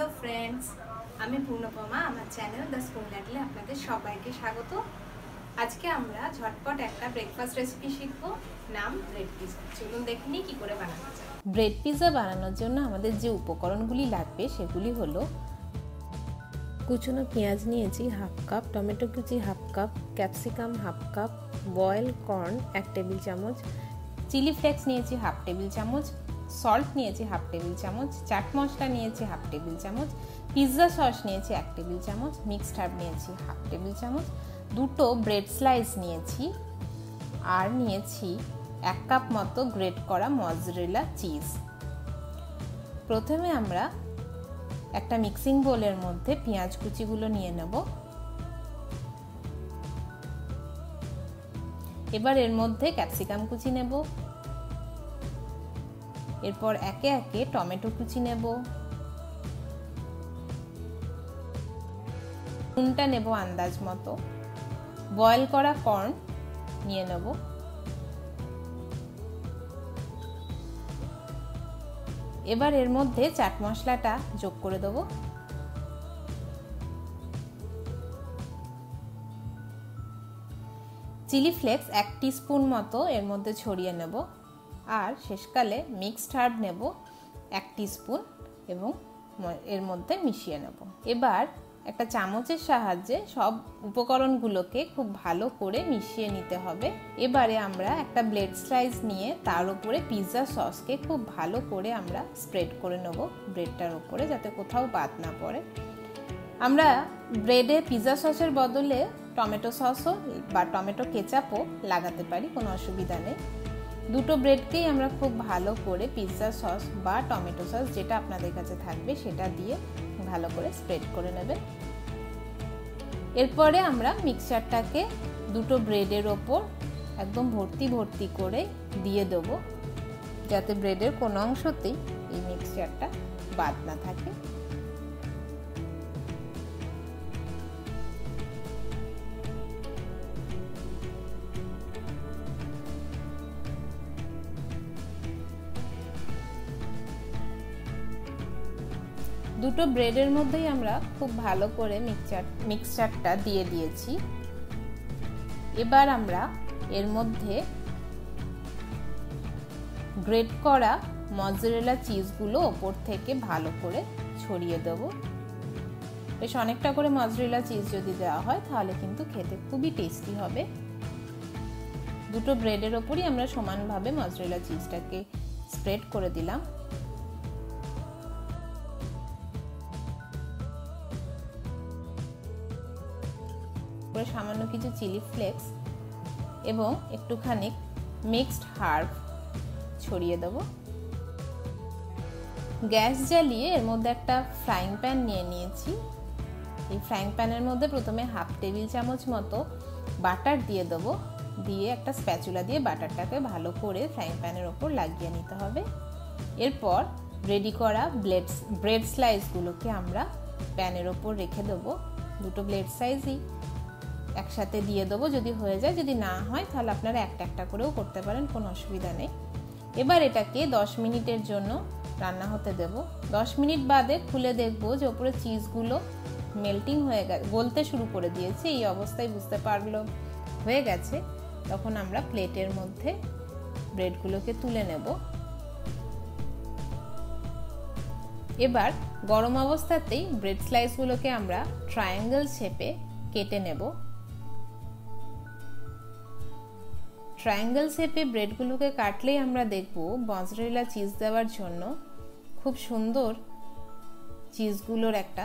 Hello friends, आमी पूर्णपमा, आमार channel the स्पूनलैडल आपनादेर सबाइके स्वागत। आजके आमरा झटपट एकटा ब्रेकफास्ट रेसिपि शिखबो, नाम ब्रेड पिज्जा। चलुन देखे निई कि करे बानानो जाय। ब्रेड पिज्जा बानानोर जोन्नो आमादेर जे उपकरणगुली लागबे सेगुली हलो कुचुनो पेঁয়াज निয়েছি हाफ कप, टमेटो कुचि half cup, capsicum half cup, boil corn 1 table चामच, चिली फ्लेक्स নিয়েছি हाफ टेबिल चामच, सल्ट निয়েছি हाफ टेबिल चामच, चाट मसला নিয়েছি हाफ टेबिल चामच, पिज्जा सस নিয়েছি 1 टेबिल चामच, मिक्सड हर्ब নিয়েছি हाफ टेबिल चामच, দুটো ব্রেড স্লাইস নিয়েছি আর নিয়েছি 1 কাপ মতো গ্রেট করা মজরেলা চিজ। প্রথমে আমরা একটা মিক্সিং বোলের মধ্যে পেঁয়াজ কুচিগুলো নিয়ে নেব। এবার এর মধ্যে ক্যাপসিকাম কুচি নেব, এরপর একে একে টমেটো কুচি নেব, নুনটা নেব আন্দাজ মতো, বয়েল করা কর্ন নিয়ে নেব, এবার এর মধ্যে চাট মশলাটা যোগ করে দেব, চিলি ফ্লেক্স 1 টিস্পুন মতো এর মধ্যে ছড়িয়ে নেব, আর শেষকালে মিক্সড হার্ব নেব 1 টিস্পুন এবং এর মধ্যে মিশিয়ে নেব। এবার একটা চামচের সাহায্যে সব উপকরণগুলোকে খুব ভালো করে মিশিয়ে নিতে হবে। এবারে আমরা একটা ব্রেড স্লাইস নিয়ে তার উপরে পিৎজা সসকে খুব ভালো করে আমরা স্প্রেড করে নেব ব্রেডটার উপরে, যাতে কোথাও বাদ না পড়ে। আমরা ব্রেডে পিৎজা সসের বদলে টমেটো সসও বা টমেটো কেচাপও লাগাতে পারি, কোনো অসুবিধা নেই। দুটো ব্রেডকেই আমরা খুব ভালো করে পিৎজা সস বা টমেটো সস যেটা আপনাদের কাছে থাকবে সেটা দিয়ে ভালো করে স্প্রেড করে নেবেন। এরপরে আমরা মিক্সচারটাকে দুটো ব্রেডের ওপর একদম ভর্তি ভর্তি করে দিয়ে দেব, যাতে ব্রেডের কোনো অংশতেই এই মিক্সচারটা বাদ না থাকে। দুটো ব্রেডের মধ্যেই আমরা খুব ভালো করে মিক্সচারটা দিয়ে দিয়েছি। এবার আমরা এর মধ্যে গ্রেট করা মজরেলা চিজগুলো ওপর থেকে ভালো করে ছড়িয়ে দেব। বেশ অনেকটা করে মজরেলা চিজ যদি দেওয়া হয় তাহলে কিন্তু খেতে খুবই টেস্টি হবে। দুটো ব্রেডের ওপরই আমরা সমানভাবে মজরেলা চিজটাকে স্প্রেড করে দিলাম। সামান্য কিছু চিলি ফ্লেক্স এবং একটুখানি মিক্সড হার্ব ছড়িয়ে দেব। গ্যাস জ্বালিয়ে এর মধ্যে একটা ফ্রাইং প্যান নিয়ে নিয়েছি। এই ফ্রাইং প্যানের মধ্যে প্রথমে হাফ টেবিল চামচ মতো বাটার দিয়ে দেব, দিয়ে একটা স্প্যাচুলা দিয়ে বাটারটাকে ভালো করে ফ্রাইং প্যানের ওপর লাগিয়ে নিতে হবে। এরপর রেডি করা ব্রেড স্লাইসগুলোকে আমরা প্যানের ওপর রেখে দেবো। দুটো ব্রেড স্লাইসই একসাথে দিয়ে দেবো যদি হয়ে যায়, যদি না হয় তাহলে আপনারা একটা একটা করেও করতে পারেন, কোনো অসুবিধা নেই। এবার এটাকে 10 মিনিটের জন্য রান্না হতে দেব। 10 মিনিট বাদে খুলে দেখব যে উপরে চিজগুলো মেল্টিং হয়ে গেছে, গলতে শুরু করে দিয়েছে। এই অবস্থায় বুঝতে পারলো হয়ে গেছে, তখন আমরা প্লেটের মধ্যে ব্রেডগুলোকে তুলে নেব। এবার গরম অবস্থাতেই ব্রেড স্লাইসগুলোকে আমরা ট্রায়াঙ্গেল শেপে কেটে নেব। ট্রায়াঙ্গেল শেপে ব্রেডগুলোকে কাটলেই আমরা দেখব মজরেলা চিজ দেওয়ার জন্য খুব সুন্দর চিজগুলোর একটা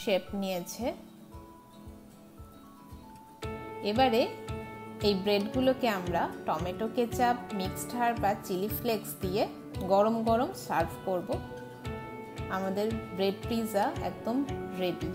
শেপ নিয়েছে। এবারে এই ব্রেডগুলোকে আমরা টমেটো কেচাপ, মিক্সড হার্ব বা চিলি ফ্লেক্স দিয়ে গরম গরম সার্ভ করব। আমাদের ব্রেড পিৎজা একদম রেডি।